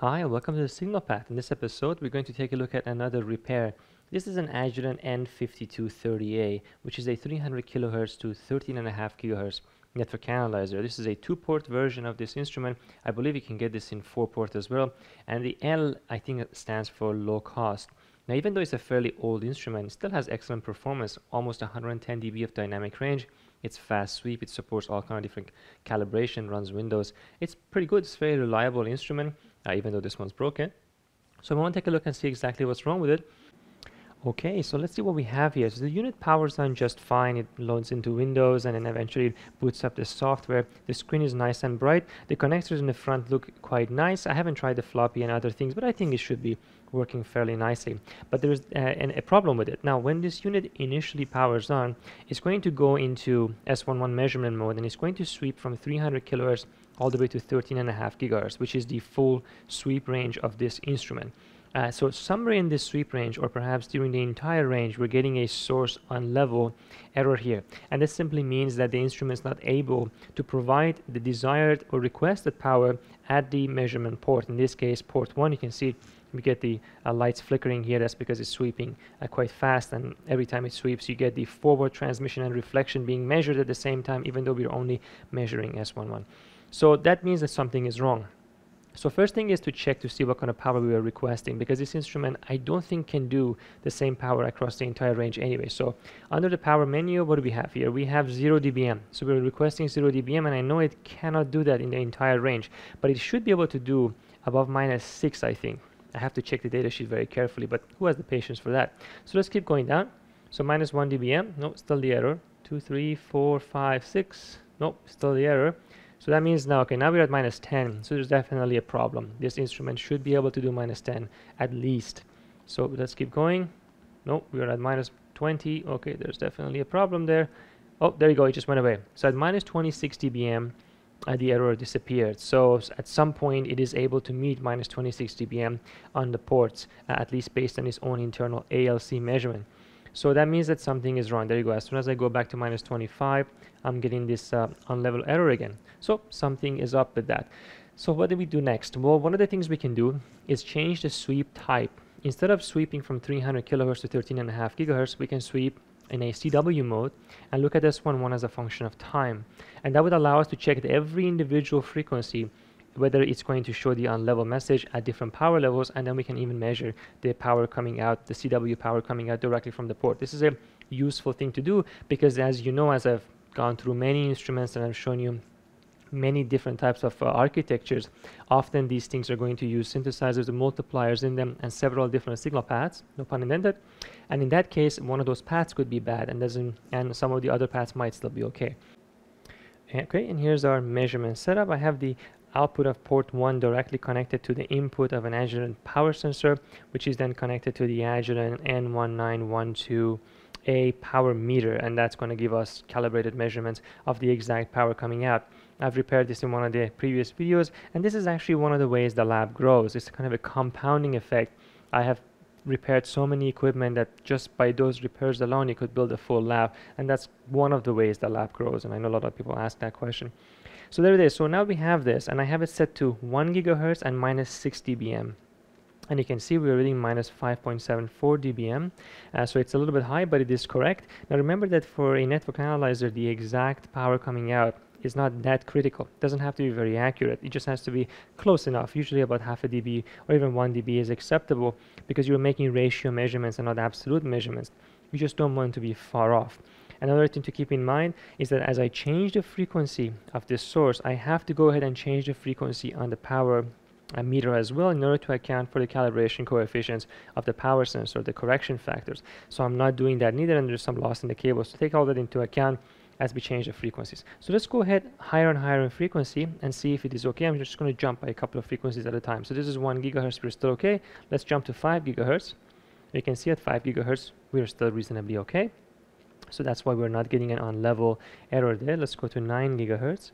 Hi, and welcome to The Signal Path. In this episode, we're going to take a look at another repair. This is an Agilent N5230A, which is a 300 kHz to 13.5 kHz network analyzer. This is a 2-port version of this instrument. I believe you can get this in 4-port as well. And the L, I think, stands for low cost. Now, even though it's a fairly old instrument, it still has excellent performance, almost 110 dB of dynamic range. It's fast sweep, it supports all kinds of different calibration, runs Windows. It's pretty good, it's a very reliable instrument, even though this one's broken. So I want to take a look and see exactly what's wrong with it. Okay, so let's see what we have here. So the unit powers down just fine, it loads into Windows and then eventually it boots up the software. The screen is nice and bright, the connectors in the front look quite nice. I haven't tried the floppy and other things, but I think it should be working fairly nicely. But there is a problem with it. Now, when this unit initially powers on, it's going to go into S11 measurement mode and it's going to sweep from 300 kHz all the way to 13.5 GHz, which is the full sweep range of this instrument. So somewhere in this sweep range, or perhaps during the entire range, we're getting a source unlevel error here. And this simply means that the instrument is not able to provide the desired or requested power at the measurement port. In this case, port 1, you can see we get the lights flickering here. That's because it's sweeping quite fast, and every time it sweeps, you get the forward transmission and reflection being measured at the same time, even though we're only measuring S11. So that means that something is wrong. So first thing is to check to see what kind of power we are requesting, because this instrument I don't think can do the same power across the entire range anyway. So under the power menu, what do we have here? We have 0 dBm. So we're requesting 0 dBm, and I know it cannot do that in the entire range, but it should be able to do above -6, I think. I have to check the data sheet very carefully, but who has the patience for that? So let's keep going down. So -1 dBm, no, still the error. 2, 3, 4, 5, 6, nope, still the error. So that means now, okay, now we're at -10, so there's definitely a problem. This instrument should be able to do -10 at least. So let's keep going. No, we're at -20. Okay, there's definitely a problem there. Oh, there you go, it just went away. So at -26 dBm, the error disappeared. So at some point, it is able to meet -26 dBm on the ports, at least based on its own internal ALC measurement. So that means that something is wrong. There you go. As soon as I go back to -25, I'm getting this unlevel error again. So something is up with that. So what do we do next? Well, one of the things we can do is change the sweep type. Instead of sweeping from 300 kHz to 13.5 GHz, we can sweep in a CW mode and look at S11 as a function of time. And that would allow us to check every individual frequency, whether it's going to show the unlevel message at different power levels, and then we can even measure the power coming out, the CW power coming out directly from the port. This is a useful thing to do because, as you know, as I've gone through many instruments and I've shown you many different types of architectures, often these things are going to use synthesizers and multipliers in them and several different signal paths, no pun intended. And in that case, one of those paths could be bad and some of the other paths might still be okay. Okay, and here's our measurement setup. I have the output of port 1 directly connected to the input of an Agilent power sensor, which is then connected to the Agilent N1912A power meter, and that's going to give us calibrated measurements of the exact power coming out. I've repaired this in one of the previous videos, and this is actually one of the ways the lab grows. It's kind of a compounding effect. I have repaired so many equipment that just by those repairs alone you could build a full lab, and that's one of the ways the lab grows, and I know a lot of people ask that question. So there it is. So now we have this, and I have it set to 1 gigahertz and -6 dBm, and you can see we're reading -5.74 dBm, so it's a little bit high, but it is correct. Now remember that for a network analyzer, the exact power coming out is not that critical. It doesn't have to be very accurate. It just has to be close enough. Usually about half a dB or even 1 dB is acceptable, because you're making ratio measurements and not absolute measurements. You just don't want to be far off. Another thing to keep in mind is that as I change the frequency of this source, I have to go ahead and change the frequency on the power meter as well, in order to account for the calibration coefficients of the power sensor, the correction factors. So I'm not doing that neither, and there's some loss in the cable. So take all that into account as we change the frequencies. So let's go ahead higher and higher in frequency and see if it is okay. I'm just going to jump by a couple of frequencies at a time. So this is 1 gigahertz, we're still okay. Let's jump to 5 gigahertz. You can see at 5 gigahertz, we're still reasonably okay. So that's why we're not getting an unlevel error there. Let's go to 9 gigahertz.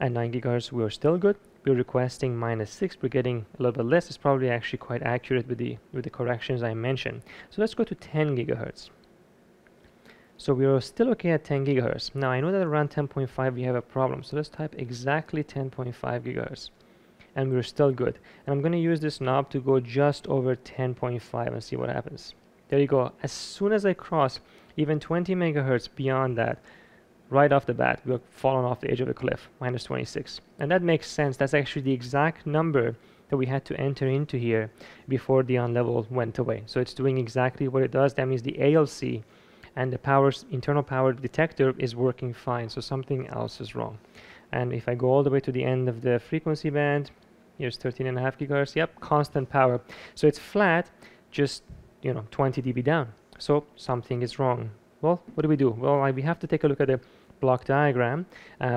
At 9 gigahertz, we're still good. We're requesting -6. We're getting a little bit less. It's probably actually quite accurate with the corrections I mentioned. So let's go to 10 gigahertz. So we're still okay at 10 gigahertz. Now I know that around 10.5 we have a problem. So let's type exactly 10.5 gigahertz. and we're still good. And I'm going to use this knob to go just over 10.5 and see what happens. There you go. As soon as I cross even 20 megahertz beyond that, right off the bat, we're falling off the edge of a cliff, minus 26. And that makes sense. That's actually the exact number that we had to enter into here before the on level went away. So it's doing exactly what it does. That means the ALC and the internal power detector is working fine. So something else is wrong. And if I go all the way to the end of the frequency band, here's 13.5 gigahertz. Yep, constant power. So it's flat, just 20 dB down. So something is wrong. Well, what do we do? Well, we have to take a look at the block diagram,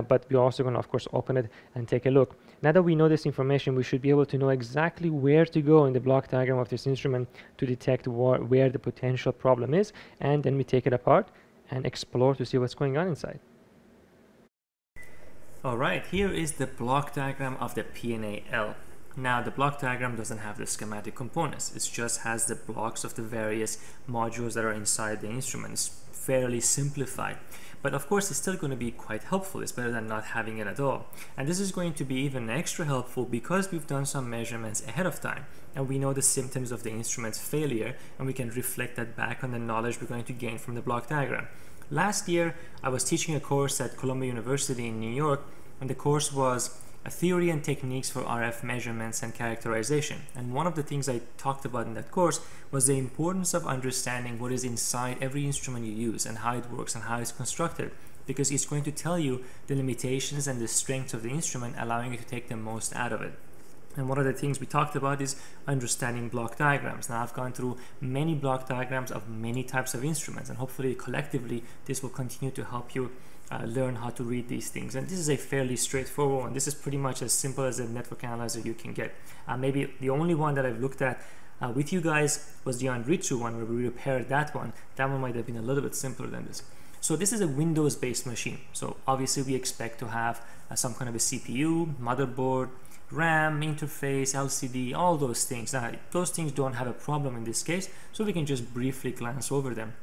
but we're also going to, of course, open it and take a look. Now that we know this information, we should be able to know exactly where to go in the block diagram of this instrument to detect where the potential problem is, and then we take it apart and explore to see what's going on inside. All right, here is the block diagram of the PNA-L. Now, the block diagram doesn't have the schematic components. It just has the blocks of the various modules that are inside the instruments, fairly simplified. But of course, it's still going to be quite helpful. It's better than not having it at all. And this is going to be even extra helpful because we've done some measurements ahead of time and we know the symptoms of the instrument's failure, and we can reflect that back on the knowledge we're going to gain from the block diagram. Last year, I was teaching a course at Columbia University in New York, and the course was a theory and techniques for RF measurements and characterization. And one of the things I talked about in that course was the importance of understanding what is inside every instrument you use and how it works and how it's constructed, because it's going to tell you the limitations and the strengths of the instrument, allowing you to take the most out of it. And one of the things we talked about is understanding block diagrams. Now, I've gone through many block diagrams of many types of instruments, and hopefully collectively this will continue to help you learn how to read these things. And this is a fairly straightforward one. This is pretty much as simple as a network analyzer you can get. Maybe the only one that I've looked at with you guys was the Anritsu one, where we repaired that one. That one might have been a little bit simpler than this. So this is a Windows-based machine. So obviously we expect to have some kind of a CPU, motherboard, RAM, interface, LCD, all those things. Now, those things don't have a problem in this case, so we can just briefly glance over them.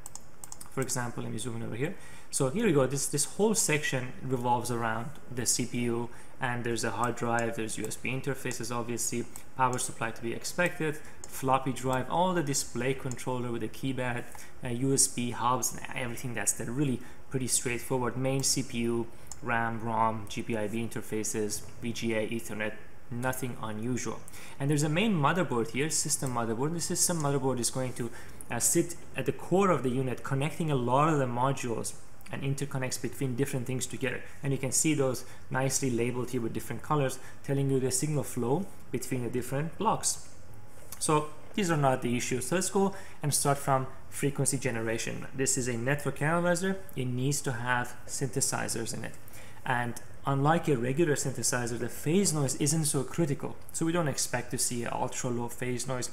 For example, let me zoom in over here. So here we go. This whole section revolves around the CPU, and there's a hard drive, there's USB interfaces, obviously, power supply to be expected, floppy drive, all the display controller with a keypad, USB hubs, and everything that's there. Really pretty straightforward. Main CPU, RAM, ROM, GPIO interfaces, VGA, Ethernet. Nothing unusual. And there's a main motherboard here, system motherboard. The system motherboard is going to sit at the core of the unit, connecting a lot of the modules and interconnects between different things together. And you can see those nicely labeled here with different colors, telling you the signal flow between the different blocks. So these are not the issues. So let's go and start from frequency generation. This is a network analyzer. It needs to have synthesizers in it. And unlike a regular synthesizer, the phase noise isn't so critical. So we don't expect to see an ultra low phase noise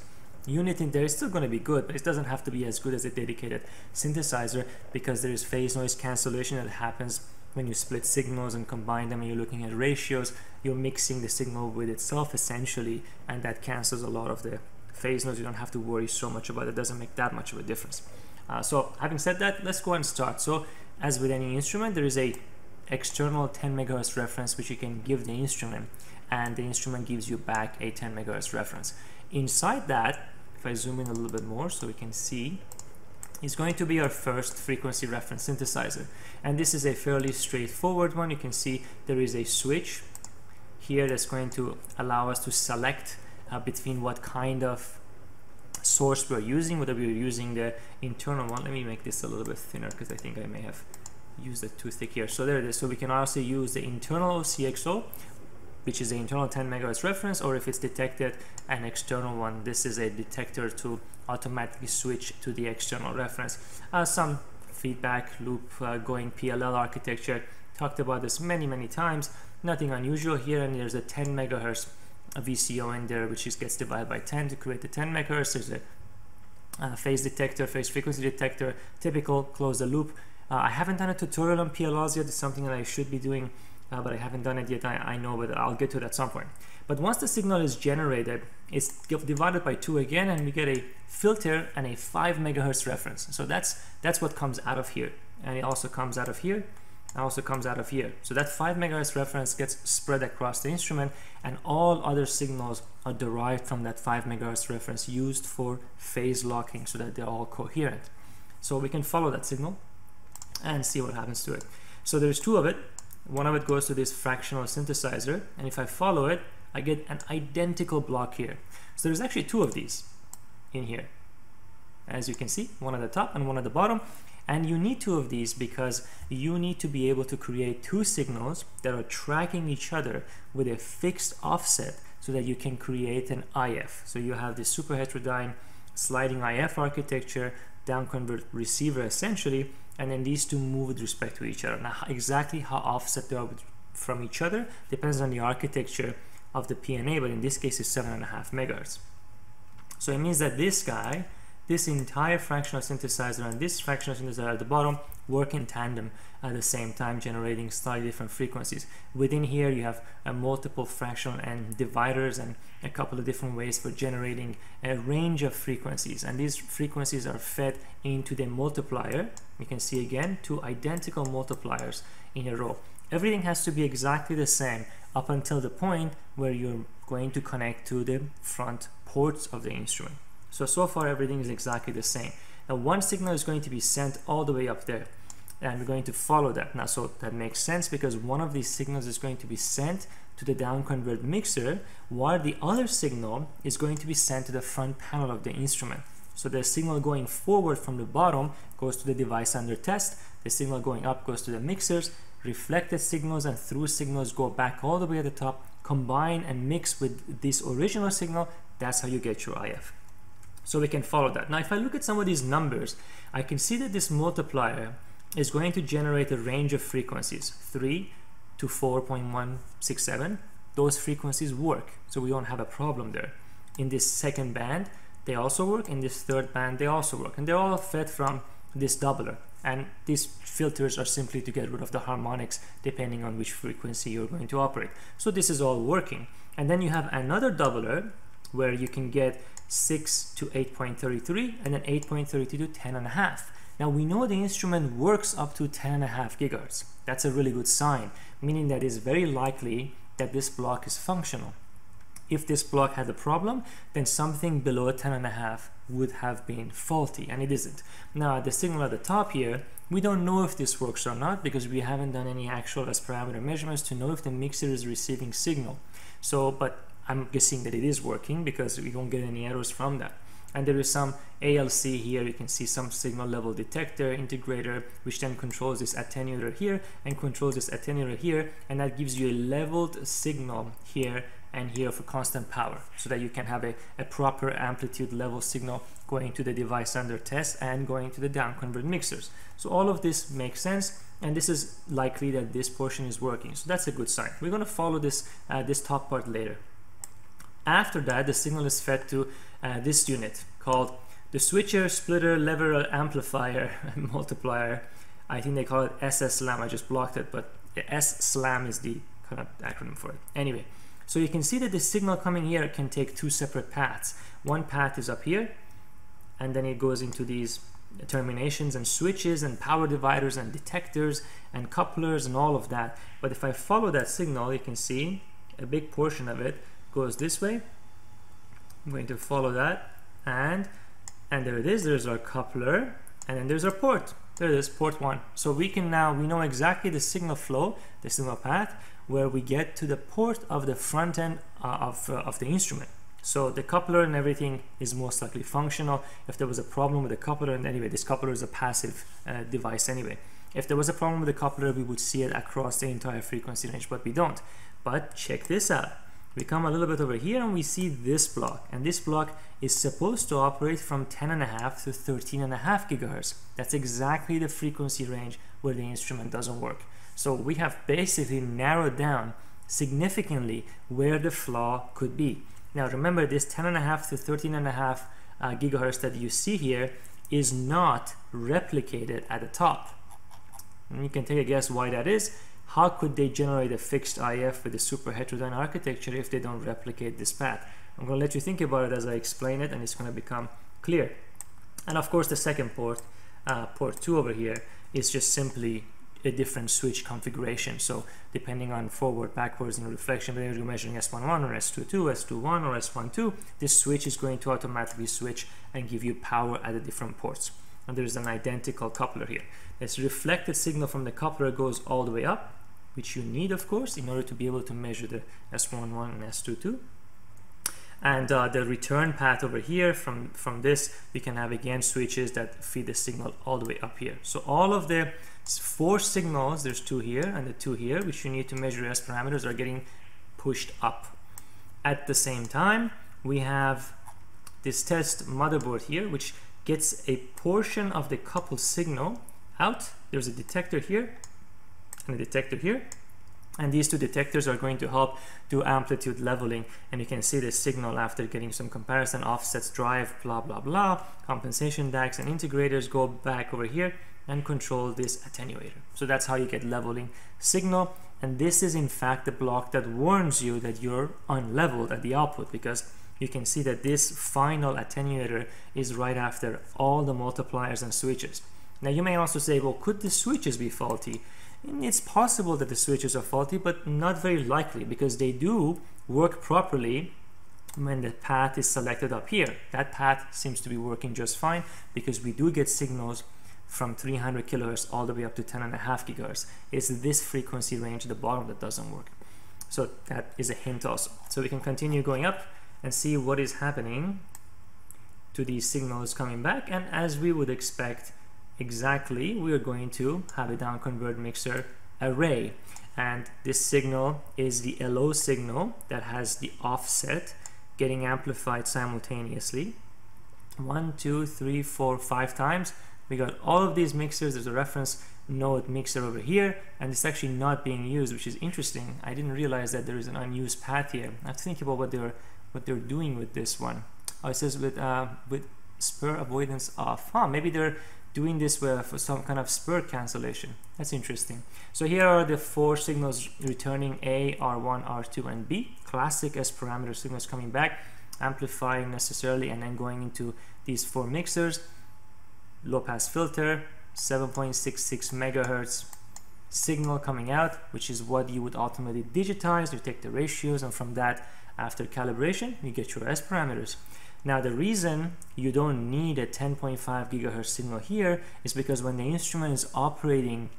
unit in there. It's still going to be good, but it doesn't have to be as good as a dedicated synthesizer, because there is phase noise cancellation that happens when you split signals and combine them, and you're looking at ratios. You're mixing the signal with itself essentially, and that cancels a lot of the phase noise. You don't have to worry so much about it. It doesn't make that much of a difference. So having said that, let's go and start. So as with any instrument, there is a external 10 megahertz reference which you can give the instrument, and the instrument gives you back a 10 megahertz reference. Inside that, if I zoom in a little bit more so we can see, is going to be our first frequency reference synthesizer. And this is a fairly straightforward one. You can see there is a switch here that's going to allow us to select between what kind of source we're using, whether we're using the internal one. Let me make this a little bit thinner because I think I may have use the too thick here. So there it is. So we can also use the internal CXO, which is the internal 10 megahertz reference, or if it's detected an external one. This is a detector to automatically switch to the external reference. Some feedback loop going PLL architecture. Talked about this many times. Nothing unusual here. And there's a 10 megahertz VCO in there, which gets divided by 10 to create the 10 megahertz. There's a phase detector, phase frequency detector, typical, close the loop. I haven't done a tutorial on PLLs yet. It's something that I should be doing, but I haven't done it yet. I know, but I'll get to it at some point. But once the signal is generated, it's divided by 2 again, and we get a filter and a 5 megahertz reference. So that's what comes out of here, and it also comes out of here, also comes out of here. So that 5 megahertz reference gets spread across the instrument, and all other signals are derived from that 5 megahertz reference, used for phase locking so that they're all coherent. So we can follow that signal and see what happens to it. So there's two of it. One of it goes to this fractional synthesizer, and if I follow it, I get an identical block here. So there's actually two of these in here, as you can see, one at the top and one at the bottom. And you need two of these because you need to be able to create two signals that are tracking each other with a fixed offset so that you can create an IF. So you have this super heterodyne sliding IF architecture, downconvert receiver essentially, and then these two move with respect to each other. Now exactly how offset they are from each other depends on the architecture of the PNA, but in this case it's 7.5 megahertz. So it means that this guy, this entire fractional synthesizer and this fractional synthesizer at the bottom work in tandem at the same time, generating slightly different frequencies. Within here you have a multiple fractional and dividers and a couple of different ways for generating a range of frequencies, and these frequencies are fed into the multiplier. You can see again two identical multipliers in a row. Everything has to be exactly the same up until the point where you're going to connect to the front ports of the instrument. So far everything is exactly the same. Now one signal is going to be sent all the way up there, and we're going to follow that. Now so that makes sense because one of these signals is going to be sent to the downconvert mixer, while the other signal is going to be sent to the front panel of the instrument. So the signal going forward from the bottom goes to the device under test, the signal going up goes to the mixers, reflected signals and through signals go back all the way at the top, combine and mix with this original signal. That's how you get your IF. So we can follow that. Now if I look at some of these numbers, I can see that this multiplier is going to generate a range of frequencies, 3 to 4.167. Those frequencies work, so we don't have a problem there. In this second band they also work, in this third band they also work, and they're all fed from this doubler, and these filters are simply to get rid of the harmonics depending on which frequency you're going to operate. So this is all working, and then you have another doubler where you can get 6 to 8.33 and then 8.32 to 10.5. Now we know the instrument works up to 10.5 gigahertz. That's a really good sign, meaning that it's very likely that this block is functional. If this block had a problem, then something below 10.5 would have been faulty, and it isn't. Now the signal at the top here, we don't know if this works or not because we haven't done any actual S-parameter measurements to know if the mixer is receiving signal. So, but I'm guessing that it is working because we don't get any errors from that. And there is some ALC here, you can see some signal level detector integrator, which then controls this attenuator here and controls this attenuator here, and that gives you a leveled signal here and here for constant power so that you can have a proper amplitude level signal going to the device under test and going to the downconvert mixers. So all of this makes sense, and this is likely that this portion is working, so that's a good sign. We're going to follow this top part later. After that, the signal is fed to this unit called the switcher, splitter, lever, amplifier, multiplier. I think they call it SSLAM. I just blocked it, but the SSLAM is the kind of acronym for it. Anyway, so you can see that the signal coming here can take two separate paths. One path is up here, and then it goes into these terminations and switches and power dividers and detectors and couplers and all of that. But if I follow that signal, you can see a big portion of it goes this way. I'm going to follow that, and there it is. There's our coupler, and then there's our port. There it is, port 1. So we can now, we know exactly the signal flow, the signal path, where we get to the port of the front end of the instrument. So the coupler and everything is most likely functional. If there was a problem with the coupler, and anyway, this coupler is a passive device anyway. If there was a problem with the coupler, we would see it across the entire frequency range, but we don't. But check this out. We come a little bit over here and we see this block, and this block is supposed to operate from 10.5 to 13.5 gigahertz. That's exactly the frequency range where the instrument doesn't work. So we have basically narrowed down significantly where the flaw could be. Now remember, this 10.5 to 13.5 gigahertz that you see here is not replicated at the top, and you can take a guess why that is. How could they generate a fixed IF with a super heterodyne architecture if they don't replicate this path? I'm going to let you think about it as I explain it, and it's going to become clear. And of course the second port, port 2 over here, is just simply a different switch configuration. So depending on forward, backwards, and reflection, whether you're measuring S11 or S22, S21 or S12, this switch is going to automatically switch and give you power at the different ports. And there's an identical coupler here. This reflected signal from the coupler goes all the way up, which you need, of course, in order to be able to measure the S11 and S22. And the return path over here, from this, we can have again switches that feed the signal all the way up here. So all of the four signals, there's two here and the two here, which you need to measure as parameters, are getting pushed up. At the same time, we have this test motherboard here, which gets a portion of the coupled signal out. There's a detector here and a detector here. And these two detectors are going to help do amplitude leveling, and you can see the signal after getting some comparison offsets, drive, blah blah blah, compensation DACs and integrators go back over here and control this attenuator. So that's how you get leveling signal, and this is in fact the block that warns you that you're unleveled at the output, because you can see that this final attenuator is right after all the multipliers and switches. Now you may also say, well, could the switches be faulty? It's possible that the switches are faulty, but not very likely, because they do work properly when the path is selected up here. That path seems to be working just fine, because we do get signals from 300 kilohertz all the way up to 10.5 gigahertz. It's this frequency range at the bottom that doesn't work. So that is a hint also. So we can continue going up and see what is happening to these signals coming back, and as we would expect, exactly, we are going to have a down convert mixer array, and this signal is the LO signal that has the offset getting amplified simultaneously 1, 2, 3, 4, 5 times. We got all of these mixers. There's a reference node mixer over here, and it's actually not being used, which is interesting. I didn't realize that there is an unused path here. I have to think about what they're doing with this one. Oh, it says with spur avoidance off. Huh, maybe they're doing this for some kind of spur cancellation. That's interesting. So here are the four signals returning A, R1, R2, and B. Classic S parameter signals coming back, amplifying necessarily, and then going into these four mixers. Low pass filter, 7.66 megahertz signal coming out, which is what you would ultimately digitize. You take the ratios, and from that, after calibration, you get your S parameters. Now the reason you don't need a 10.5 gigahertz signal here is because when the instrument is operating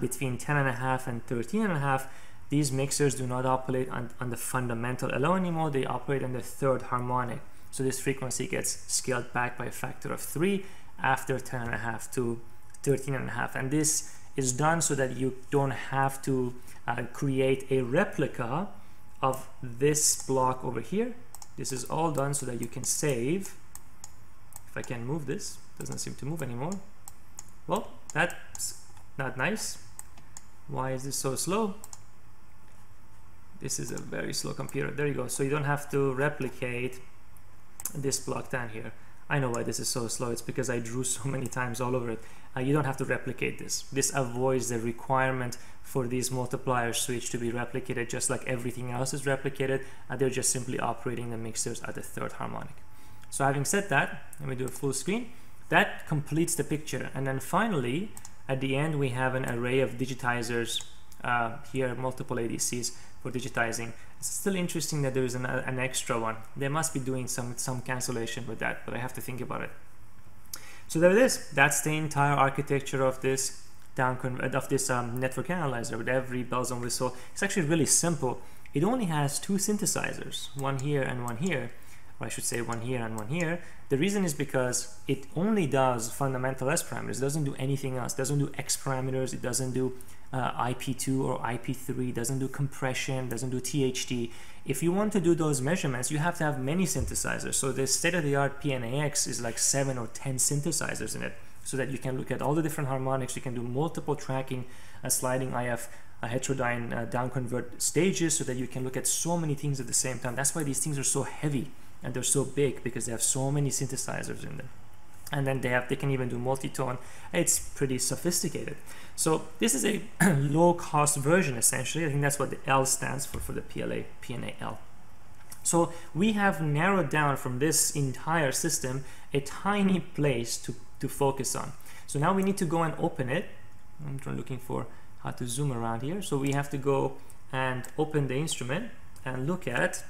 between 10.5 and 13.5, these mixers do not operate on the fundamental LO anymore. They operate on the third harmonic. So this frequency gets scaled back by a factor of 3 after 10.5 to 13.5. And this is done so that you don't have to create a replica of this block over here. This is all done so that you can save. If I can move this, doesn't seem to move anymore. Well, that's not nice. Why is this so slow? This is a very slow computer. There you go. So you don't have to replicate this block down here. I know why this is so slow. It's because I drew so many times all over it. You don't have to replicate this. This avoids the requirement for these multiplier switch to be replicated, just like everything else is replicated, and they're just simply operating the mixers at the third harmonic. So having said that, let me do a full screen. That completes the picture. And then finally, at the end, we have an array of digitizers here, multiple ADCs for digitizing. It's still interesting that there is an extra one. They must be doing some cancellation with that, but I have to think about it. So there it is. That's the entire architecture of this network analyzer with every bells and whistle. It's actually really simple. It only has two synthesizers, one here and one here, or I should say one here and one here. The reason is because it only does fundamental S parameters. It doesn't do anything else. It doesn't do X parameters. It doesn't do IP2 or IP3, doesn't do compression, doesn't do THD. If you want to do those measurements, you have to have many synthesizers. So the state-of-the-art PNA-X is like 7 or 10 synthesizers in it, so that you can look at all the different harmonics. You can do multiple tracking, a sliding IF, a heterodyne downconvert stages, so that you can look at so many things at the same time. That's why these things are so heavy and they're so big, because they have so many synthesizers in them. And then they can even do multi-tone. It's pretty sophisticated. So this is a low-cost version, essentially. I think that's what the L stands for the PNA-L. So we have narrowed down from this entire system a tiny place to focus on. So now we need to go and open it I'm looking for how to zoom around here. So we have to go and open the instrument and look at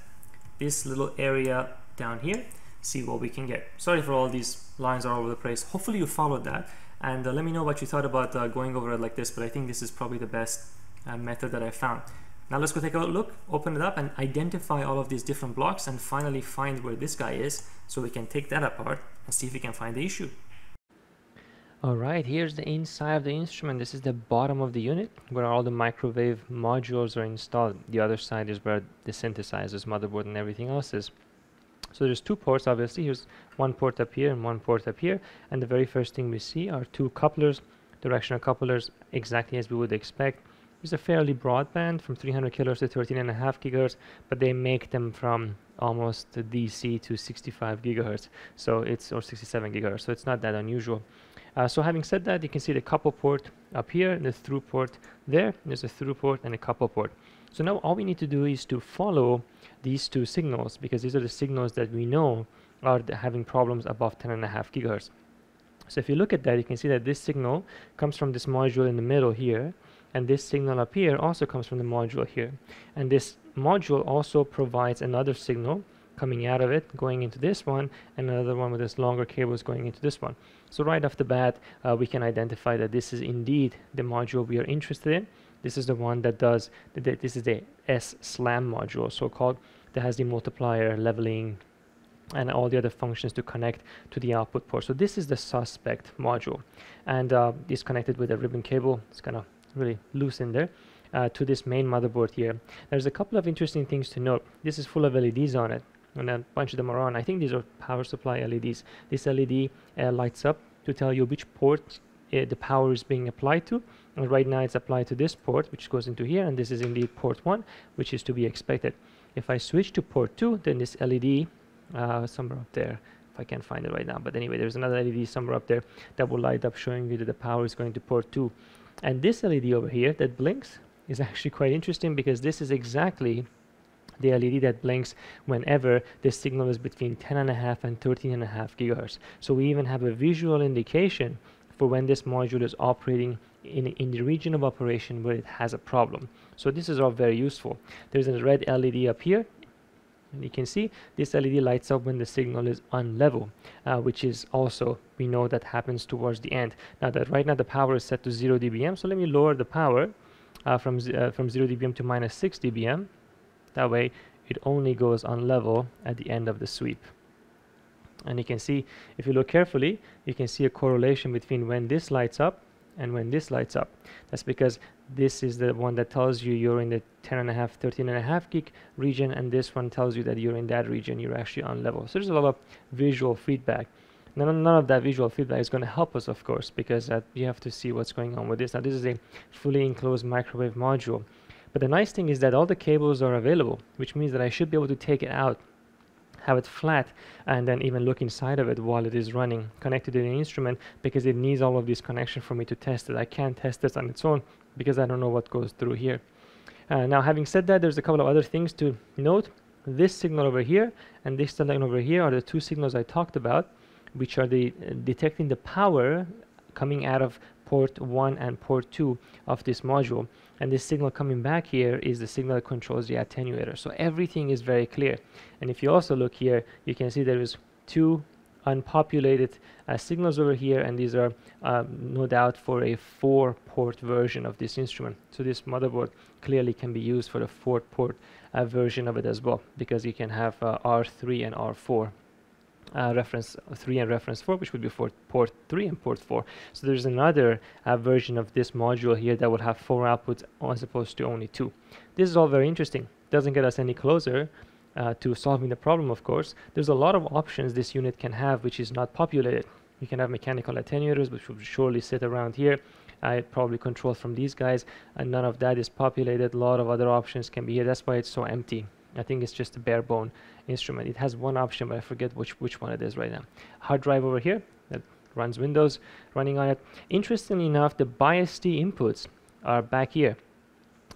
this little area down here, see what we can get. Sorry for all these lines all over the place. Hopefully you followed that, and let me know what you thought about going over it like this, but I think this is probably the best method that I found. Now let's go take a look, open it up and identify all of these different blocks and finally find where this guy is so we can take that apart and see if we can find the issue. Alright, here's the inside of the instrument. This is the bottom of the unit where all the microwave modules are installed. The other side is where the synthesizers, motherboard and everything else is. So there's two ports obviously. Here's one port up here and one port up here, and the very first thing we see are two couplers, directional couplers, exactly as we would expect. There's a fairly broad band from 300 kilohertz to 13.5 gigahertz, but they make them from almost DC to 65 gigahertz, so it's, or 67 gigahertz, so it's not that unusual. So having said that, you can see the couple port up here and the through port there. There's a through port and a couple port. So now all we need to do is to follow these two signals, because these are the signals that we know are having problems above 10.5 gigahertz. So if you look at that, you can see that this signal comes from this module in the middle here, and this signal up here also comes from the module here, and this module also provides another signal coming out of it, going into this one, and another one with this longer cables going into this one. So right off the bat, we can identify that this is indeed the module we are interested in. This is the one that does, this is the SSLAM module, so-called, that has the multiplier, leveling, and all the other functions to connect to the output port. So this is the suspect module, and it's connected with a ribbon cable. It's kind of really loose in there. To this main motherboard here. There's a couple of interesting things to note. This is full of LEDs on it, and a bunch of them are on. I think these are power supply LEDs. This LED lights up to tell you which port the power is being applied to, and right now it's applied to this port, which goes into here, and this is indeed port 1, which is to be expected. If I switch to port 2, then this LED somewhere up there, if I can't find it right now, but anyway, there's another LED somewhere up there that will light up showing you that the power is going to port 2. And this LED over here that blinks is actually quite interesting, because this is exactly the LED that blinks whenever the signal is between 10.5 and 13.5 gigahertz. So we even have a visual indication for when this module is operating in the region of operation where it has a problem. So this is all very useful. There's a red LED up here, and you can see this LED lights up when the signal is unlevel, which is also, we know that happens towards the end. Now that right now the power is set to 0 dBm, so let me lower the power from 0 dBm to -6 dBm. That way it only goes on level at the end of the sweep. And you can see, if you look carefully, you can see a correlation between when this lights up and when this lights up. That's because this is the one that tells you you're in the 10.5, 13.5 gig region, and this one tells you that you're in that region, you're actually on level. So there's a lot of visual feedback. None of that visual feedback is going to help us, of course, because you have to see what's going on with this. Now this is a fully enclosed microwave module. But the nice thing is that all the cables are available, which means that I should be able to take it out, have it flat, and then even look inside of it while it is running, connected to the instrument, because it needs all of this connection for me to test it. I can't test this on its own because I don't know what goes through here. Now, having said that, there's a couple of other things to note. This signal over here and this signal over here are the two signals I talked about, which are the detecting the power coming out of port 1 and port 2 of this module, and this signal coming back here is the signal that controls the attenuator. So everything is very clear. And if you also look here, you can see there is two unpopulated signals over here, and these are no doubt for a 4-port version of this instrument. So this motherboard clearly can be used for the 4-port version of it as well, because you can have R3 and R4. Reference 3 and reference 4, which would be for port 3 and port 4. So there's another version of this module here that will have 4 outputs as opposed to only 2. This is all very interesting. Doesn't get us any closer to solving the problem, of course. There's a lot of options this unit can have which is not populated. You can have mechanical attenuators, which will surely sit around here. It probably controlled from these guys, and none of that is populated. A lot of other options can be here. That's why it's so empty. I think it's just a bare bone instrument. It has one option, but I forget which one it is right now. Hard drive over here that runs Windows running on it. Interestingly enough, the BIOS-T inputs are back here,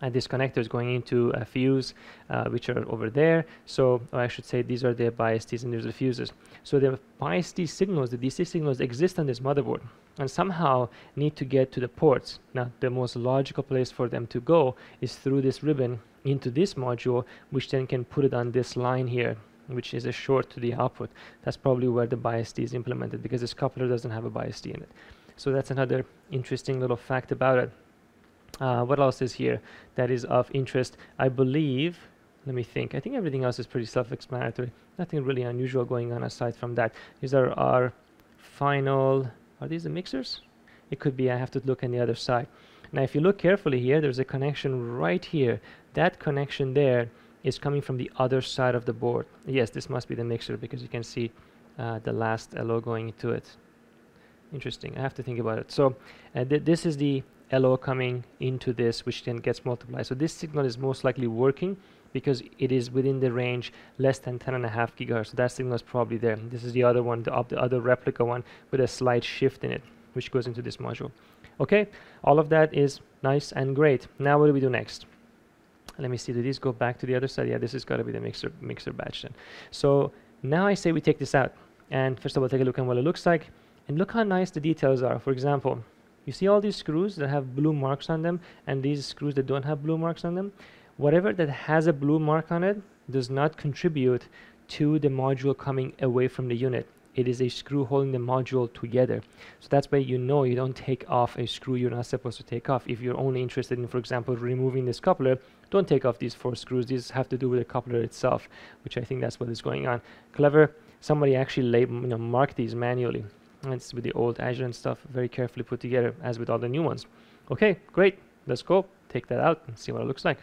and this connector is going into a fuse, which are over there. So I should say these are the BIOS-Ts and there's the fuses. So the BIOS-T signals, the DC signals, exist on this motherboard. and somehow need to get to the ports. Now, the most logical place for them to go is through this ribbon into this module, which then can put it on this line here, which is a short to the output. That's probably where the BISD is implemented, because this coupler doesn't have a BISD in it. So that's another interesting little fact about it. What else is here that is of interest? I believe, let me think, I think everything else is pretty self-explanatory. Nothing really unusual going on aside from that. These are our final, are these the mixers? It could be, I have to look on the other side. Now if you look carefully here, there's a connection right here. That connection there is coming from the other side of the board. Yes, this must be the mixer, because you can see the last LO going into it. Interesting, I have to think about it. So this is the LO coming into this, which then gets multiplied. So this signal is most likely working because it is within the range less than 10.5 gigahertz. So that signal is probably there. This is the other one, the other replica one with a slight shift in it, which goes into this module. Okay, all of that is nice and great. Now what do we do next? Let me see, do these go back to the other side? Yeah, this has got to be the mixer batch then. So now I say we take this out, and first of all take a look at what it looks like, and look how nice the details are. For example, you see all these screws that have blue marks on them, and these screws that don't have blue marks on them. Whatever that has a blue mark on it does not contribute to the module coming away from the unit. It is a screw holding the module together. So that's why, you know, you don't take off a screw you're not supposed to take off. If you're only interested in, for example, removing this coupler, don't take off these 4 screws. These have to do with the coupler itself, which I think that's what is going on. Clever, somebody actually marked these manually. It's with the old Agilent stuff, very carefully put together, as with all the new ones. Okay, great. Let's go take that out and see what it looks like.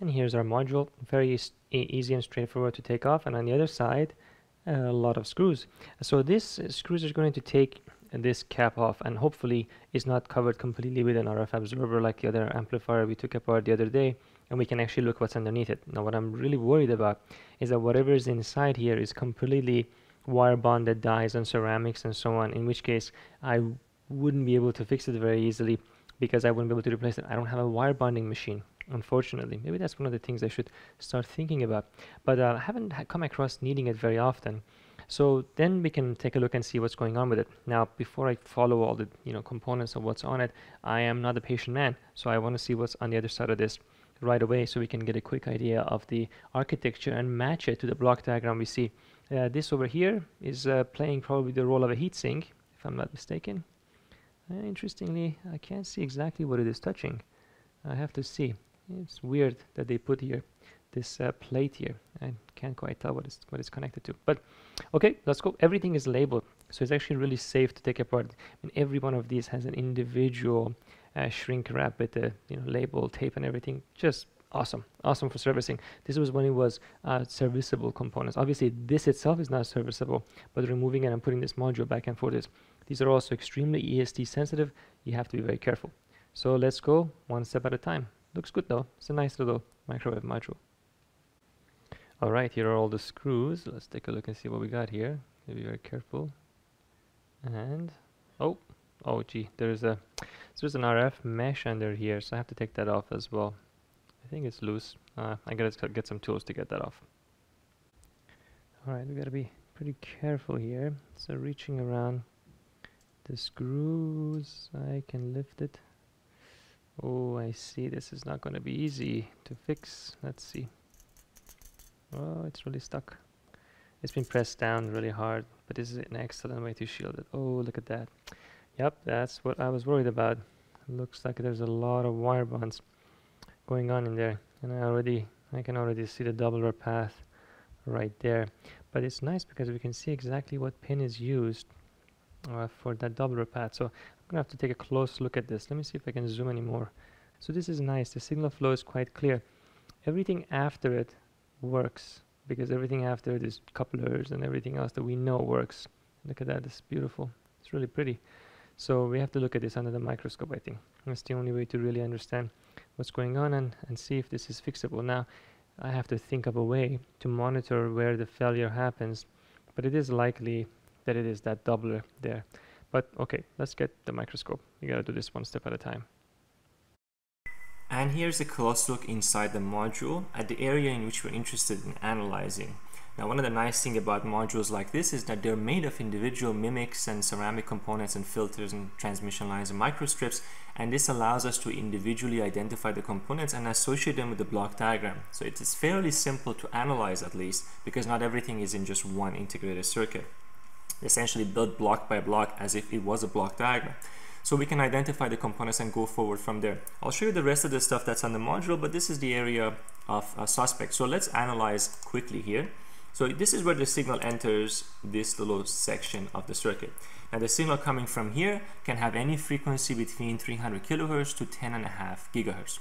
And here's our module, very easy and straightforward to take off. And on the other side, a lot of screws. So these screws are going to take this cap off, and hopefully it's not covered completely with an RF absorber like the other amplifier we took apart the other day, and we can actually look what's underneath it. Now what I'm really worried about is that whatever is inside here is completely wire bonded dyes and ceramics and so on, in which case I wouldn't be able to fix it very easily, because I wouldn't be able to replace it. I don't have a wire bonding machine, unfortunately. Maybe that's one of the things I should start thinking about, but I haven't come across needing it very often. So then we can take a look and see what's going on with it. Now before I follow all the components of what's on it, I am not a patient man, so I want to see what's on the other side of this right away, so we can get a quick idea of the architecture and match it to the block diagram we see. This over here is playing probably the role of a heatsink, if I'm not mistaken. Interestingly, I can't see exactly what it is touching. I have to see. It's weird that they put here this plate here. I can't quite tell what it's connected to. But okay, let's go. Everything is labeled, so it's actually really safe to take apart. And every one of these has an individual shrink wrap with the label, tape, and everything. Just awesome, awesome for servicing. This was when it was serviceable components. Obviously, this itself is not serviceable, but removing it and putting this module back and forth is. These are also extremely EST sensitive. You have to be very careful. So let's go one step at a time. Looks good though. It's a nice little microwave module. All right, here are all the screws. Let's take a look and see what we got here. Be very careful. And oh gee, there's an RF mesh under here, so I have to take that off as well. I think it's loose. I gotta get some tools to get that off. All right, we gotta be pretty careful here. So reaching around the screws, I can lift it. Oh, I see. This is not gonna be easy to fix. Let's see. Oh, it's really stuck. It's been pressed down really hard, but this is an excellent way to shield it. Oh, look at that. Yep, that's what I was worried about. Looks like there's a lot of wire bonds going on in there, and I can already see the doubler path right there. But it's nice because we can see exactly what pin is used for that doubler path. So I'm gonna have to take a close look at this. Let me see if I can zoom anymore. So this is nice. The signal flow is quite clear. Everything after it works, because everything after it is couplers and everything else that we know works. Look at that. It's beautiful. It's really pretty. So we have to look at this under the microscope, I think. That's the only way to really understand what's going on and see if this is fixable. Now I have to think of a way to monitor where the failure happens, but it is likely that it is that doubler there. But okay, let's get the microscope. We gotta do this one step at a time. And here's a close look inside the module at the area in which we're interested in analyzing. Now, one of the nice things about modules like this is that they're made of individual MMICs and ceramic components and filters and transmission lines and microstrips, and this allows us to individually identify the components and associate them with the block diagram. So it is fairly simple to analyze, at least, because not everything is in just one integrated circuit. Essentially built block by block as if it was a block diagram. So we can identify the components and go forward from there. I'll show you the rest of the stuff that's on the module, but this is the area of suspect. So let's analyze quickly here. So this is where the signal enters this little section of the circuit. Now the signal coming from here can have any frequency between 300 kilohertz to 10.5 gigahertz.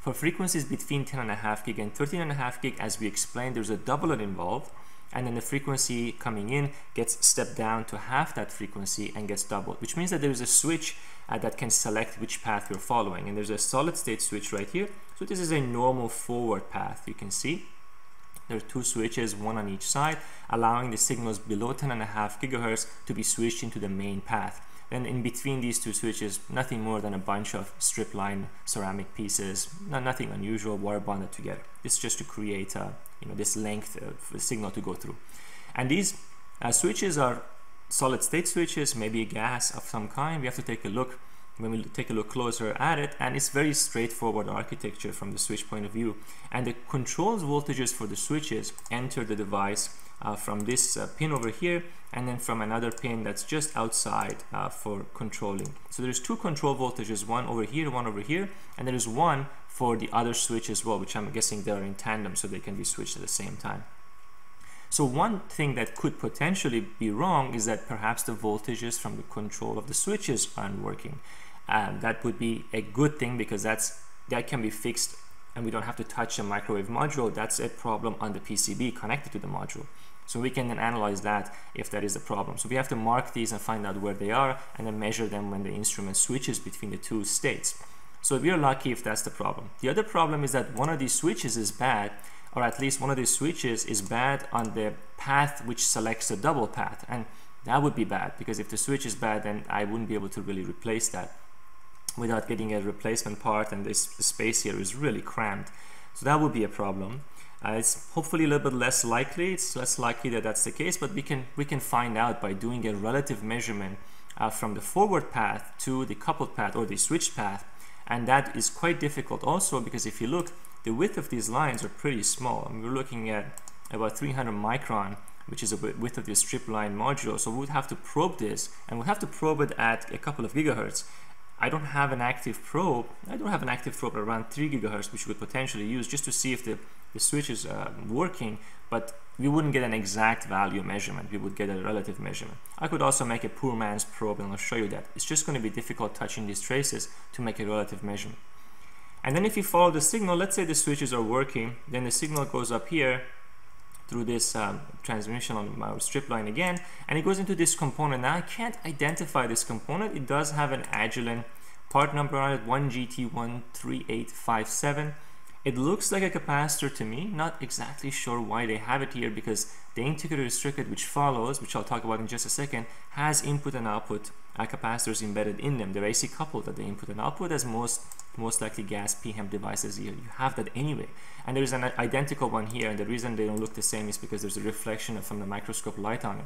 For frequencies between 10.5 gig and 13.5 gig, as we explained, there's a doublet involved, and then the frequency coming in gets stepped down to half that frequency and gets doubled, which means that there is a switch that can select which path you're following, and there's a solid state switch right here. So this is a normal forward path. You can see there are two switches, one on each side, allowing the signals below 10.5 gigahertz to be switched into the main path. Then in between these two switches, nothing more than a bunch of strip line ceramic pieces, nothing unusual, wire bonded together. It's just to create this length of signal to go through. And these switches are solid state switches, maybe a gas of some kind. We have to take a look when we take a look closer at it, and it's very straightforward architecture from the switch point of view. And the controls voltages for the switches enter the device from this pin over here, and then from another pin that's just outside for controlling. So there's two control voltages, one over here, one over here, and there is one for the other switch as well, which I'm guessing they're in tandem, so they can be switched at the same time. So one thing that could potentially be wrong is that perhaps the voltages from the control of the switches aren't working. That would be a good thing, because that can be fixed and we don't have to touch the microwave module. That's a problem on the PCB connected to the module. So we can then analyze that if that is the problem. So we have to mark these and find out where they are, and then measure them when the instrument switches between the two states. So we are lucky if that's the problem. The other problem is that one of these switches is bad, or at least one of these switches is bad on the path which selects the double path. And that would be bad, because if the switch is bad, then I wouldn't be able to really replace that without getting a replacement part, and this space here is really cramped. So that would be a problem. It's hopefully a little bit less likely. It's less likely that that's the case, but we can find out by doing a relative measurement from the forward path to the coupled path or the switched path, and that is quite difficult also, because if you look, the width of these lines are pretty small. I mean, we're looking at about 300 micron, which is the width of the strip line module. So we would have to probe this, and we'll have to probe it at a couple of gigahertz. I don't have an active probe. I don't have an active probe around 3 gigahertz, which we could potentially use just to see if the switch is working, but we wouldn't get an exact value measurement. We would get a relative measurement. I could also make a poor man's probe, and I'll show you that. It's just going to be difficult touching these traces to make a relative measurement. And then if you follow the signal, let's say the switches are working, then the signal goes up here through this transmission on strip line again, and it goes into this component. Now I can't identify this component. It does have an Agilent part number on it, 1GT13857. It looks like a capacitor to me. Not exactly sure why they have it here, because the integrated circuit which follows, which I'll talk about in just a second, has input and output capacitors embedded in them. They're AC coupled at the input and output, as most likely gas PHEM devices you have that anyway. And there is an identical one here, and the reason they don't look the same is because there's a reflection from the microscope light on it.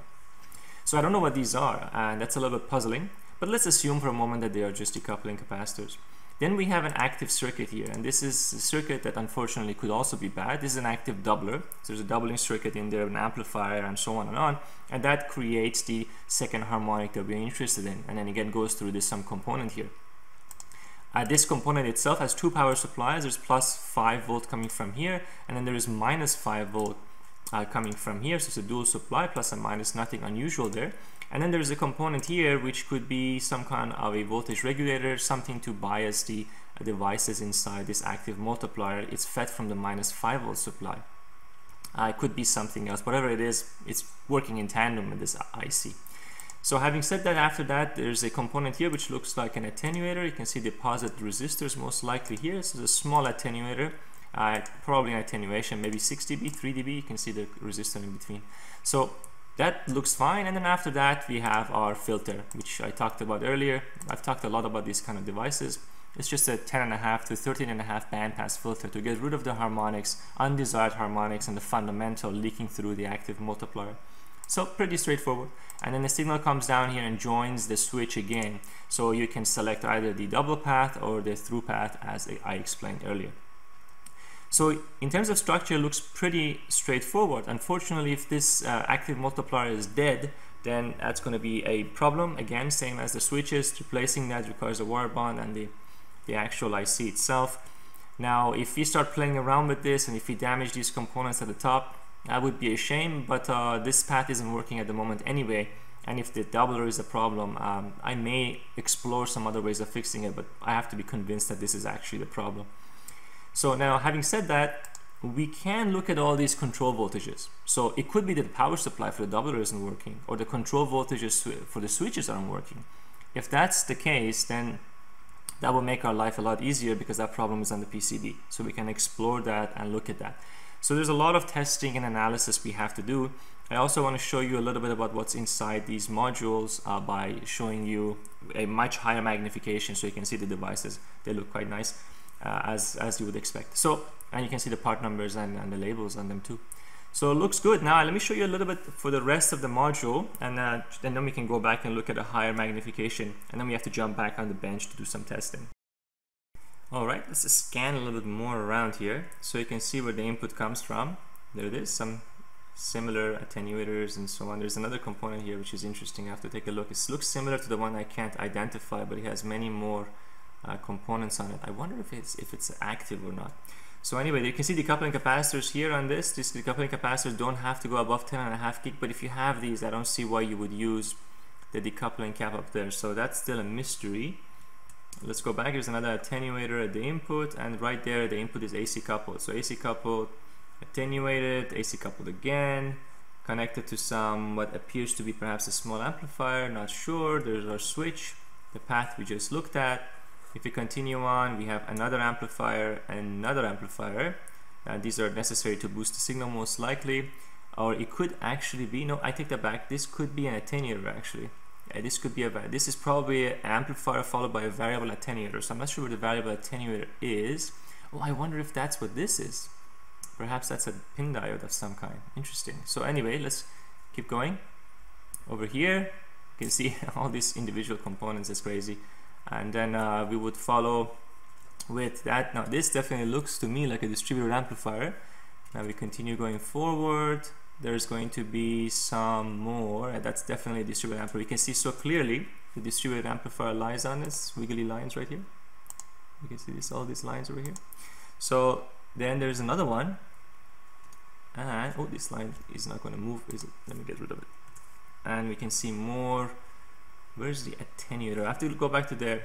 So I don't know what these are, and that's a little bit puzzling, but let's assume for a moment that they are just decoupling capacitors. Then we have an active circuit here, and this is a circuit that unfortunately could also be bad. This is an active doubler, so there's a doubling circuit in there, an amplifier, and so on, and that creates the second harmonic that we're interested in, and then again goes through this some component here. This component itself has two power supplies. There's plus 5 volt coming from here, and then there is minus 5 volt coming from here, so it's a dual supply, plus and minus, nothing unusual there. And then there's a component here which could be some kind of a voltage regulator, something to bias the devices inside this active multiplier. It's fed from the minus 5 volt supply. It could be something else. Whatever it is, it's working in tandem with this IC. So having said that, after that there's a component here which looks like an attenuator. You can see the positive resistors most likely here. This is a small attenuator. Probably an attenuation, maybe 6 dB, 3 dB. You can see the resistor in between. So that looks fine, and then after that we have our filter, which I talked about earlier. I've talked a lot about these kind of devices. It's just a 10.5 to 13.5 bandpass filter to get rid of the harmonics, undesired harmonics, and the fundamental leaking through the active multiplier. So pretty straightforward. And then the signal comes down here and joins the switch again. So you can select either the double path or the through path, as I explained earlier. So in terms of structure, it looks pretty straightforward. Unfortunately, if this active multiplier is dead, then that's going to be a problem. Again, same as the switches, replacing that requires a wire bond and the actual IC itself. Now, if we start playing around with this and if we damage these components at the top, that would be a shame, but this path isn't working at the moment anyway, and if the doubler is a problem, I may explore some other ways of fixing it, but I have to be convinced that this is actually the problem. So now, having said that, we can look at all these control voltages. So it could be that the power supply for the doubler isn't working, or the control voltages for the switches aren't working. If that's the case, then that will make our life a lot easier, because that problem is on the PCB, so we can explore that and look at that. So there's a lot of testing and analysis we have to do. I also want to show you a little bit about what's inside these modules by showing you a much higher magnification, so you can see the devices. They look quite nice, as you would expect. So, and you can see the part numbers and the labels on them too. So it looks good. Now let me show you a little bit for the rest of the module, and then we can go back and look at a higher magnification, and then we have to jump back on the bench to do some testing. Alright, let's just scan a little bit more around here so you can see where the input comes from. There it is, some similar attenuators and so on. There's another component here which is interesting. I have to take a look. It looks similar to the one I can't identify, but it has many more components on it. I wonder if it's active or not. So anyway, you can see decoupling capacitors here on this. These decoupling capacitors don't have to go above 10.5 gig, but if you have these, I don't see why you would use the decoupling cap up there. So that's still a mystery. Let's go back. Here's another attenuator at the input, and right there the input is AC coupled. So AC coupled, attenuated, AC coupled again, connected to some what appears to be perhaps a small amplifier, not sure. There's our switch, the path we just looked at. If we continue on, we have another amplifier and another amplifier. These are necessary to boost the signal most likely, or it could actually be, no, I take that back, this could be an attenuator actually. This could be a, this is probably an amplifier followed by a variable attenuator, so I'm not sure what the variable attenuator is. Oh, I wonder if that's what this is. Perhaps that's a pin diode of some kind. Interesting. So anyway, let's keep going. Over here, you can see all these individual components. It's crazy. And then we would follow with that. Now this definitely looks to me like a distributed amplifier. Now we continue going forward. There's going to be some more, and that's definitely a distributed amplifier. You can see so clearly the distributed amplifier lies on this wiggly lines right here. You can see this, all these lines over here. So then there's another one, and oh, this line is not going to move, is it? Let me get rid of it. And we can see more. Where's the attenuator? I have to go back to the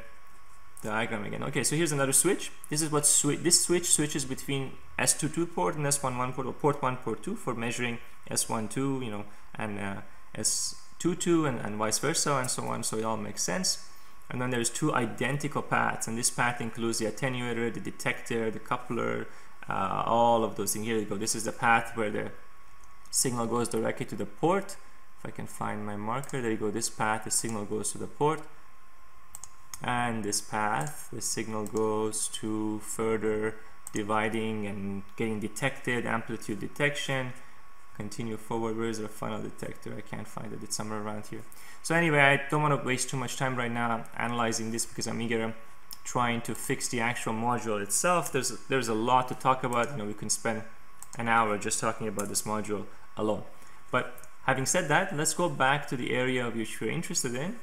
diagram again. Okay, so here's another switch. This is what this switch switches between S22 port and S11 port, or port 1, port 2, for measuring S12, you know, and S22 and vice versa and so on, so it all makes sense. And then there's two identical paths, and this path includes the attenuator, the detector, the coupler, all of those things. Here you go. This is the path where the signal goes directly to the port. If I can find my marker, there you go. This path, the signal goes to the port. And this path, the signal goes to further dividing and getting detected, amplitude detection. Continue forward. Where is the final detector? I can't find it. It's somewhere around here. So anyway, I don't want to waste too much time right now analyzing this, because I'm eager trying to fix the actual module itself. There's a lot to talk about. You know, we can spend an hour just talking about this module alone. But having said that, let's go back to the area which we're interested in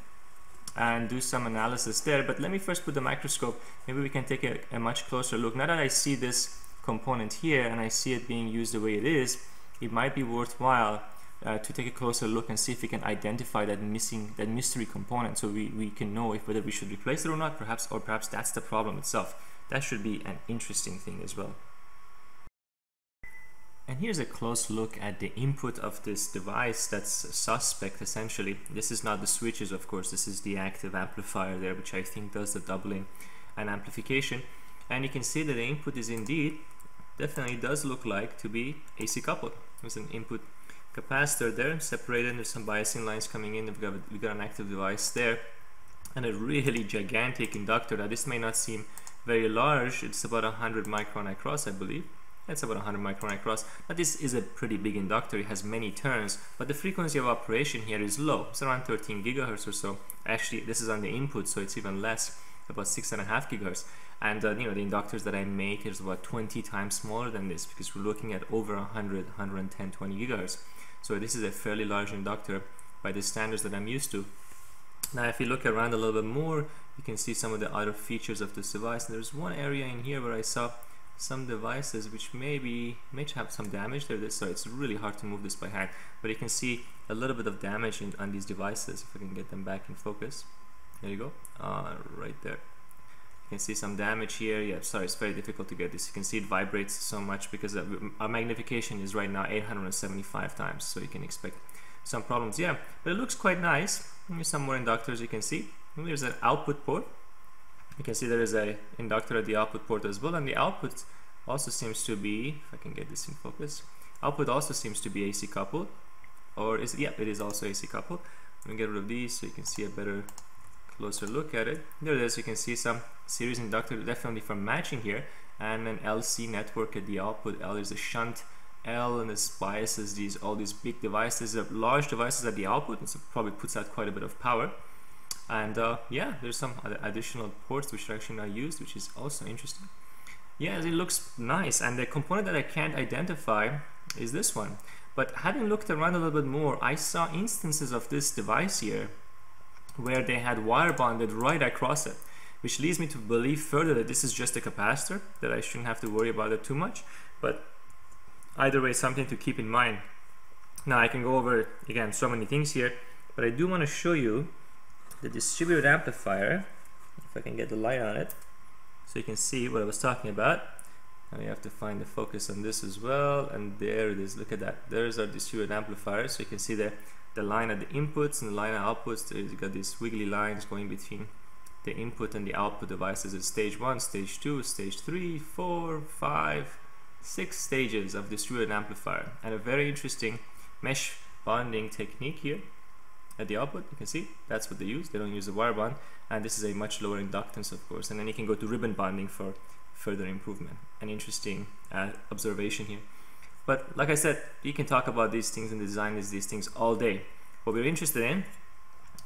and do some analysis there. But let me first put the microscope. Maybe we can take a much closer look. Now that I see this component here and I see it being used the way it is, it might be worthwhile to take a closer look and see if we can identify that mystery component, so we can know if whether we should replace it or not, perhaps, or perhaps that's the problem itself. That should be an interesting thing as well. And here's a close look at the input of this device that's suspect, essentially. This is not the switches, of course. This is the active amplifier there, which I think does the doubling and amplification. And you can see that the input is indeed, definitely does look like to be AC coupled. There's an input capacitor there, separated. There's some biasing lines coming in. We've got an active device there. and a really gigantic inductor. Now this may not seem very large, it's about 100 micron across, I believe. That's about 100 micron across. But this is a pretty big inductor, it has many turns, but the frequency of operation here is low. It's around 13 gigahertz or so. Actually, this is on the input, so it's even less, about 6.5 gigahertz. And you know, the inductors that I make is about 20 times smaller than this, because we're looking at over 100, 110, 20 gigahertz. So this is a fairly large inductor by the standards that I'm used to. Now if you look around a little bit more, you can see some of the other features of this device. And there's one area in here where I saw some devices which may have some damage there, so it's really hard to move this by hand. But you can see a little bit of damage on these devices, if I can get them back in focus. There you go, right there. You can see some damage here. Yeah, sorry, it's very difficult to get this. You can see it vibrates so much because our magnification is right now 875 times, so you can expect some problems. Yeah, but it looks quite nice. Here's some more inductors you can see. Here's an output port. You can see there is an inductor at the output port as well, and the output also seems to be, if I can get this in focus, output also seems to be AC coupled, or is, yeah, it is also AC coupled. Let me get rid of these so you can see a better, closer look at it. There it is, you can see some series inductor definitely from matching here, and an LC network at the output. L is a shunt L, and the biases these, all these big devices, large devices at the output, and so probably puts out quite a bit of power. And yeah, there's some other additional ports which are actually not used, which is also interesting. Yeah, it looks nice, and the component that I can't identify is this one. But having looked around a little bit more, I saw instances of this device here where they had wire bonded right across it, which leads me to believe further that this is just a capacitor, that I shouldn't have to worry about it too much. But either way, something to keep in mind. Now I can go over again so many things here, but I do want to show you the distributed amplifier, if I can get the light on it, so you can see what I was talking about. And we have to find the focus on this as well, and there it is, look at that. There's our distributed amplifier, so you can see the line at the inputs and the line at outputs. There's got these wiggly lines going between the input and the output devices. It's stage 1, stage 2, stage 3, 4, 5, 6 stages of distributed amplifier, and a very interesting mesh bonding technique here. At the output, you can see that's what they use. They don't use the wire bond, and this is a much lower inductance, of course. And then you can go to ribbon bonding for further improvement. An interesting observation here. But like I said, you can talk about these things and design these things all day. What we're interested in,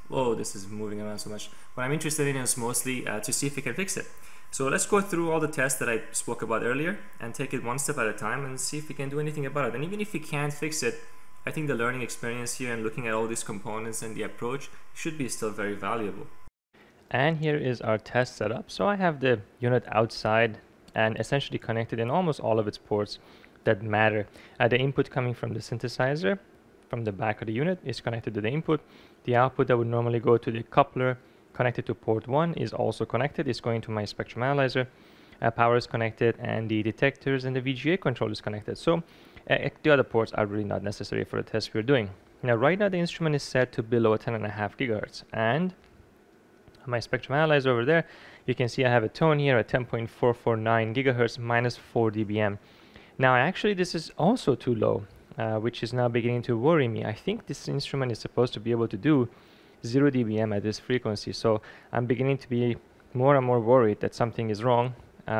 whoa, this is moving around so much. What I'm interested in is mostly to see if we can fix it. So let's go through all the tests that I spoke about earlier and take it one step at a time and see if we can do anything about it. And even if we can't fix it, I think the learning experience here and looking at all these components and the approach should be still very valuable. And here is our test setup. So I have the unit outside and essentially connected in almost all of its ports that matter. The input coming from the synthesizer from the back of the unit is connected to the input. The output that would normally go to the coupler connected to port 1 is also connected. It's going to my spectrum analyzer. Power is connected, and the detectors and the VGA control is connected. So the other ports are really not necessary for the test we're doing. Now right now the instrument is set to below 10.5 gigahertz, and my spectrum analyzer over there, you can see I have a tone here at 10.449 gigahertz minus 4 dBm. Now actually this is also too low, which is now beginning to worry me. I think this instrument is supposed to be able to do 0 dBm at this frequency, so I'm beginning to be more and more worried that something is wrong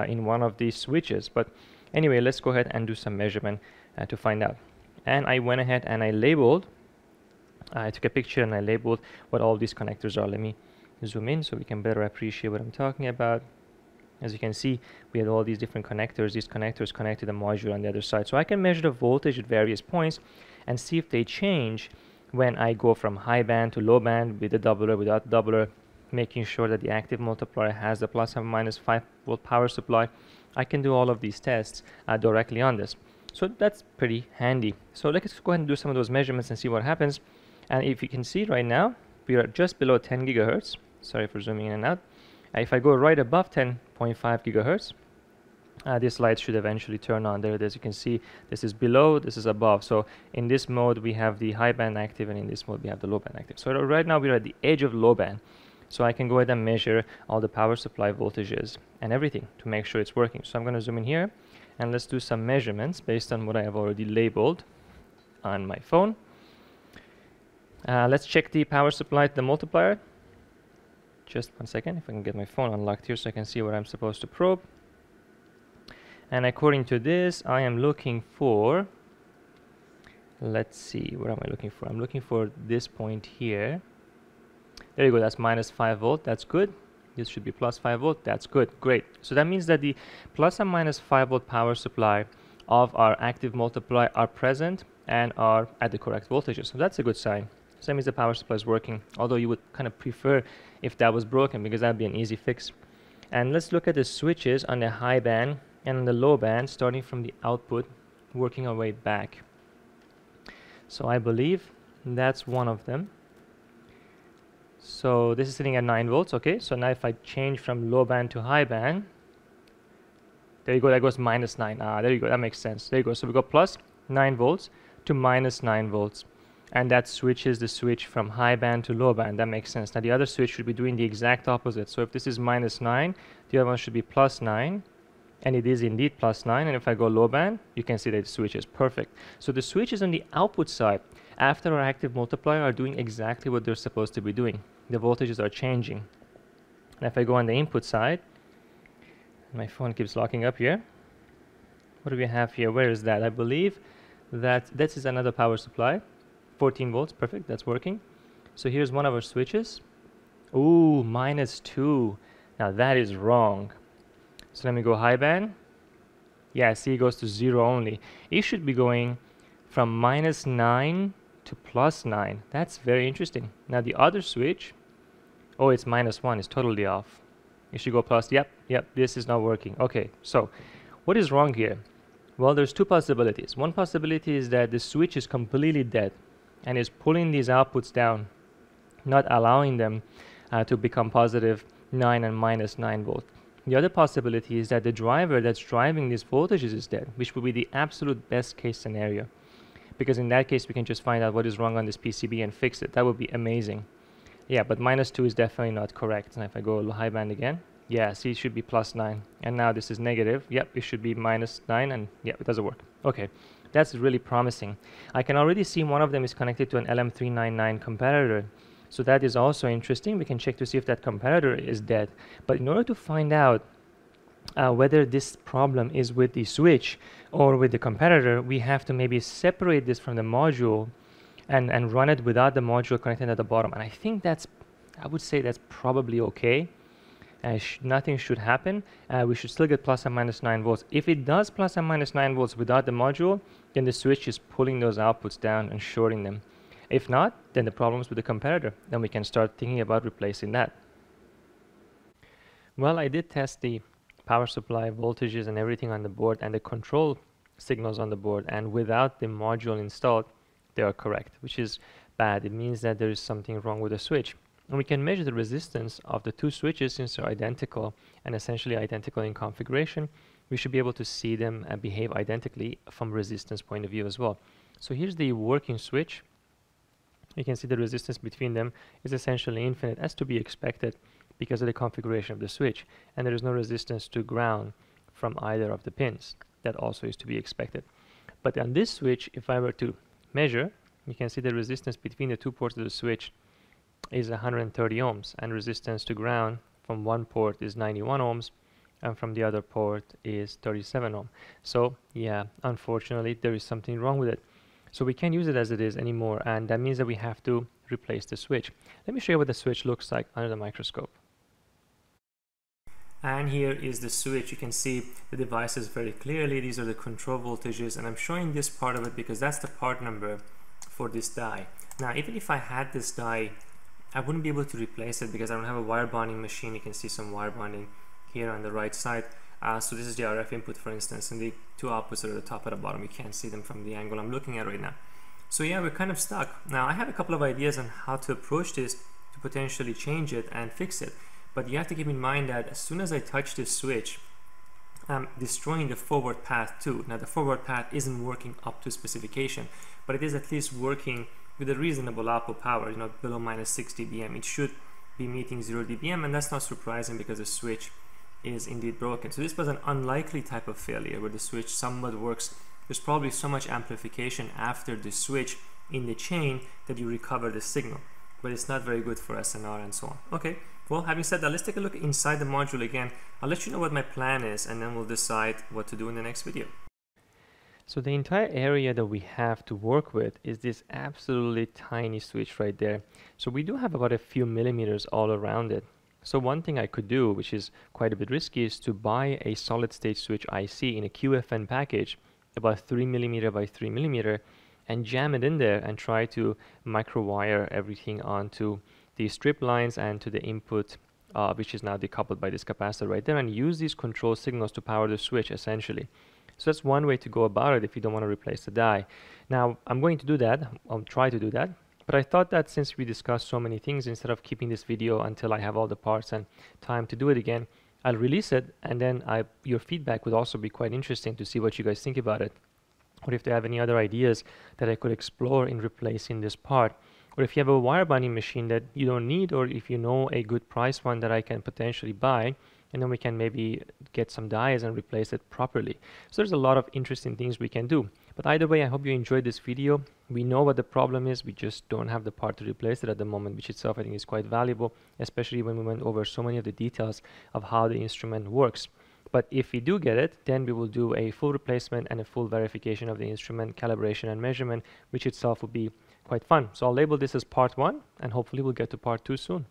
in one of these switches. But anyway, let's go ahead and do some measurement to find out. And I went ahead and I labeled, I took a picture and I labeled what all these connectors are. Let me zoom in so we can better appreciate what I'm talking about. As you can see, we had all these different connectors. These connectors connect to the module on the other side. So I can measure the voltage at various points and see if they change when I go from high band to low band with the doubler, without doubler, making sure that the active multiplier has the plus and minus 5 volt power supply. I can do all of these tests directly on this. So that's pretty handy. So let's go ahead and do some of those measurements and see what happens. And if you can see right now, we are just below 10 gigahertz. Sorry for zooming in and out. If I go right above 10.5 gigahertz, this light should eventually turn on. There it is. You can see this is below, this is above. So in this mode, we have the high band active, and in this mode, we have the low band active. So right now, we're at the edge of low band. So I can go ahead and measure all the power supply voltages and everything to make sure it's working. So I'm going to zoom in here. And let's do some measurements based on what I have already labeled on my phone. Let's check the power supply to the multiplier. Just one second, if I can get my phone unlocked here so I can see what I'm supposed to probe. And according to this, I am looking for, let's see, what am I looking for? I'm looking for this point here. There you go, that's -5 volt, that's good. This should be +5 volt, that's good, great. So that means that the plus and -5 volt power supply of our active multiply are present and are at the correct voltages. So that's a good sign. So that means the power supply is working, although you would kind of prefer if that was broken because that'd be an easy fix. And let's look at the switches on the high band and on the low band, starting from the output, working our way back. So I believe that's one of them. So this is sitting at 9 volts, okay? So now if I change from low band to high band, there you go, that goes -9. Ah, there you go, that makes sense. There you go, so we go +9 volts to -9 volts. And that switches the switch from high band to low band, that makes sense. Now the other switch should be doing the exact opposite. So if this is -9, the other one should be +9, and it is indeed +9. And if I go low band, you can see that it switches, perfect. So the switches on the output side, after our active multiplier, are doing exactly what they're supposed to be doing. The voltages are changing. And if I go on the input side, my phone keeps locking up here. What do we have here? Where is that? I believe that this is another power supply. 14 volts, perfect, that's working. So here's one of our switches. Ooh, -2. Now that is wrong. So let me go high band. Yeah, see, it goes to 0 only. It should be going from -9 to +9. That's very interesting. Now the other switch, oh, it's -1, it's totally off. It should go plus, yep, this is not working. Okay, so what is wrong here? Well, there's two possibilities. One possibility is that the switch is completely dead and is pulling these outputs down, not allowing them to become positive 9 and -9 volt. The other possibility is that the driver that's driving these voltages is dead, which would be the absolute best case scenario, because in that case we can just find out what is wrong on this PCB and fix it. That would be amazing. Yeah, but -2 is definitely not correct. And if I go high band again, yeah, see, it should be +9, and now this is negative. Yep, it should be -9, and yeah, it doesn't work. Okay, that's really promising. I can already see one of them is connected to an LM399 comparator. So that is also interesting. We can check to see if that comparator is dead. But in order to find out whether this problem is with the switch or with the comparator, we have to maybe separate this from the module and run it without the module connected at the bottom. And I think that's, I would say that's probably okay. Nothing should happen. We should still get ±9 volts. If it does ±9 volts without the module, then the switch is pulling those outputs down and shorting them. If not, then the problem's with the comparator. Then we can start thinking about replacing that. Well, I did test the power supply, voltages, and everything on the board, and the control signals on the board, and without the module installed, they are correct, which is bad. It means that there is something wrong with the switch. And we can measure the resistance of the two switches since they're identical and essentially identical in configuration. We should be able to see them behave identically from resistance point of view as well. So here's the working switch. You can see the resistance between them is essentially infinite, as to be expected because of the configuration of the switch, and there is no resistance to ground from either of the pins. That also is to be expected. But on this switch, if I were to measure, you can see the resistance between the two ports of the switch is 130 ohms, and resistance to ground from one port is 91 ohms and from the other port is 37 ohm. So yeah, unfortunately there is something wrong with it. So we can't use it as it is anymore, and that means that we have to replace the switch. Let me show you what the switch looks like under the microscope. And here is the switch. You can see the devices very clearly. These are the control voltages, and I'm showing this part of it because that's the part number for this die. Now, even if I had this die, I wouldn't be able to replace it because I don't have a wire bonding machine. You can see some wire bonding here on the right side. So this is the RF input, for instance, and the two outputs are at the top and the bottom. You can't see them from the angle I'm looking at right now. So yeah, we're kind of stuck. Now, I have a couple of ideas on how to approach this to potentially change it and fix it. But you have to keep in mind that as soon as I touch this switch, I'm destroying the forward path too. Now, the forward path isn't working up to specification, but it is at least working with a reasonable output power, you know, below -6 dBm. It should be meeting 0 dBm, and that's not surprising because the switch is indeed broken. So this was an unlikely type of failure where the switch somewhat works. There's probably so much amplification after the switch in the chain that you recover the signal, but it's not very good for SNR and so on. Okay, Well, having said that, let's take a look inside the module again. I'll let you know what my plan is, and then we'll decide what to do in the next video. So the entire area that we have to work with is this absolutely tiny switch right there. So we do have about a few millimeters all around it. So one thing I could do, which is quite a bit risky, is to buy a solid state switch IC in a QFN package, about 3 mm by 3 mm, and jam it in there and try to microwire everything onto the strip lines and to the input, which is now decoupled by this capacitor right there, and use these control signals to power the switch essentially. So that's one way to go about it if you don't want to replace the die. Now I'm going to do that, I'll try to do that, but I thought that since we discussed so many things, instead of keeping this video until I have all the parts and time to do it again, I'll release it, and then your feedback would also be quite interesting to see what you guys think about it, or if they have any other ideas that I could explore in replacing this part, or if you have a wire binding machine that you don't need, or if you know a good price one that I can potentially buy, and then we can maybe get some dies and replace it properly. So there's a lot of interesting things we can do. But either way, I hope you enjoyed this video. We know what the problem is, we just don't have the part to replace it at the moment, which itself I think is quite valuable, especially when we went over so many of the details of how the instrument works. But if we do get it, then we will do a full replacement and a full verification of the instrument, calibration and measurement, which itself will be quite fun. So I'll label this as part 1, and hopefully we'll get to part 2 soon.